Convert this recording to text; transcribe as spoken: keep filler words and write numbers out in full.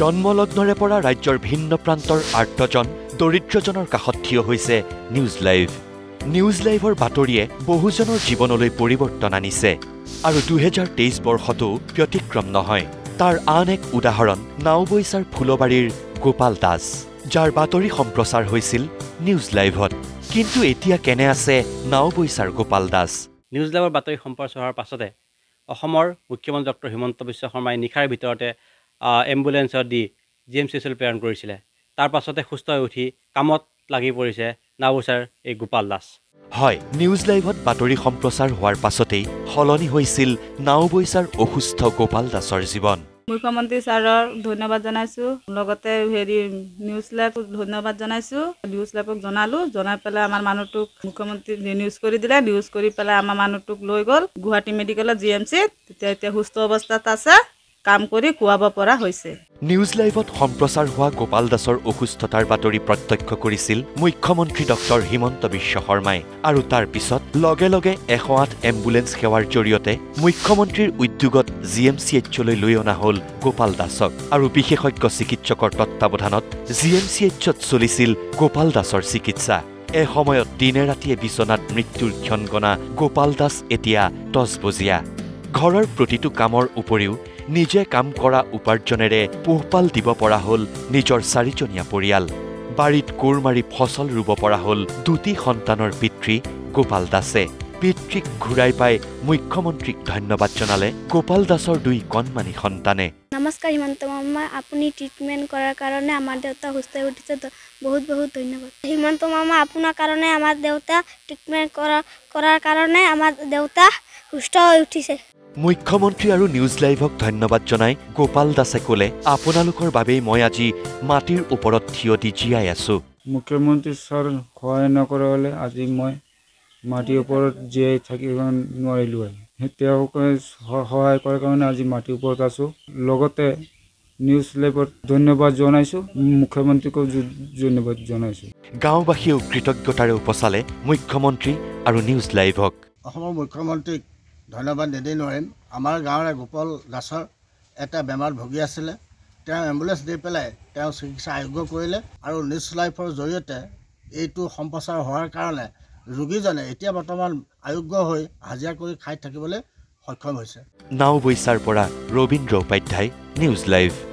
জন্মলগ্নৰে পৰা ৰাজ্যৰ ভিন্ন প্ৰান্তৰ আঠজন দৰিদ্ৰজনৰ কাষত থিয় হৈছে নিউজ লাইভ নিউজ লাইভৰ বাতৰিয়ে বহুজনৰ জীৱনলৈ পৰিৱৰ্তন আনিছে আৰু দুই হাজাৰ তেইছ বৰ্ষটো ব্যতিক্ৰম নহয় তাৰ আন এক উদাহৰণ নাওবৈছাৰ ফুলবাৰীৰ গোপাল দাস যাৰ বাতৰি সম্প্ৰচাৰ হৈছিল নিউজ লাইভত কিন্তু এতিয়া কেনে আছে নাওবৈছাৰ গোপাল দাস নিউজ লাইভৰ বাতৰি সম্প্ৰচাৰ হোৱাৰ পাছতে অসমৰ মুখ্যমন্ত্ৰী ডক্টৰ হিমন্ত বিশ্ব শৰ্মাই নিখাৰ ভিতৰতে ambulance or the G M C parent Gorisilla. Tarpasota Hustauti, Kamot Lagi Borise, Navosar, a Gopalas. Hoi, News Live hot Battery Homprosar, Warpasote, Holoni Hoisil, Nauboisar, Ohusta Gopaldas or Zibon. Mukamandis are Donabazanasu, Logote, very news lab, Donabazanasu, news lab of Donalu, Donapella Mamanotuk, Mukamanti, the news corridor, news corripella Mamanotuk Logo, Guhati Medical G M C, Tete Hustovas Tatasa. কাম কৰি কুৱাব পৰা হৈছে news লাইভত সম্প্ৰচাৰ হোৱা গোপাল দাসৰ অসুস্থতাৰ বাতৰি প্ৰত্যক্ষ কৰিছিল মুখ্যমন্ত্ৰী ডক্টৰ হিমন্ত বিশ্ব শৰ্মাই আৰু তাৰ পিছত লগে লগে এশ আঠ এম্বুলেন্স সেৱাৰ জৰিয়তে মুখ্যমন্ত্ৰীৰ উদ্যোগত জিএমচিএইচলৈ লৈ অনা হ'ল গোপাল দাসক আৰু বিশেষজ্ঞ চিকিৎসকৰ তত্ত্বাৱধানত জিএমচিএইচত চলিছিল গোপাল দাসৰ চিকিৎসা এ সময়ত দিনে ৰাতিয়ে বিছনাত মৃত্যুৰ ক্ষণগণা গোপাল দাস এতিয়া দহ বজিয়া ঘৰৰ প্ৰতিটো কামৰ উপৰিও নিজে কাম কৰা উপাৰ্জনেৰে পোহপাল দিব পৰা হল নিজৰ চাৰিজনীয়া পৰিয়াল বাৰীত কোৰ মাৰি ফসল ৰুব পৰা হল দুটি সন্তানৰ পিতৃ গোপাল দাসে পিতৃক ঘুৰাই পাই মুখ্যমন্ত্ৰীক ধন্যবাদ জনালে গোপাল দাসৰ দুই কণমানি সন্তানে নমস্কাৰ হিমন্ত মামা আপুনি ট্ৰিটমেন্ট কৰাৰ কাৰণে আমাৰ দেউতা সুস্থ উঠিছে বহুত বহুত ধন্যবাদ হিমন্ত মামা আপোনাৰ কাৰণে আমাৰ দেউতা ট্ৰিটমেন্ট কৰা কৰাৰ কাৰণে আমাৰ দেউতা সুস্থ উঠিছে মুখ্যমন্ত্ৰী আৰু নিউজ লাইভক ধন্যবাদ জনাই গোপাল দাসে কলে আপোনালোকৰ বাবে মই আজি মাটিৰ ওপৰত থিয় দি জিয়াই আছো মুখ্যমন্ত্ৰী স্যাৰ হয় নকৰলে আজি মই মাটিৰ ওপৰত জিয়াই থাকিব নোৱাৰিলো হেতিয়াও কয় সহায় কৰাৰ কাৰণে আজি মাটিৰ ওপৰত আছো লগতে নিউজ লাইভত ধন্যবাদ জনাইছো মুখ্যমন্ত্ৰীক ধন্যবাদ জনাইছো গাঁওবাসী কৃতজ্ঞতাৰে উপচালে মুখ্যমন্ত্ৰী আৰু নিউজ লাইভক অসমৰ মুখ্যমন্ত্ৰী ধন্যবাদ দেই নৰেম আমাৰ গাঁৱৰ গোপাল দাসৰ এটা বেমাৰ ভগি আছিল তেওঁ এম্বুলেন্স দি পেলাই তেওঁ চিকিৎসা আয়োগ্য কৰিলে আৰু নিউজ লাইভৰ জৰিয়তে এইটো সম্প্ৰচাৰ হোৱাৰ কাৰণে ৰোগীজনে এতিয়া বৰ্তমান আয়োগ্য হৈ হাজিৰা কৰি খাই থাকিবলৈ সক্ষম হৈছে নাওবৈছাৰ পৰা ৰবীন্দ্ৰ উপাধ্যায় নিউজ লাইভ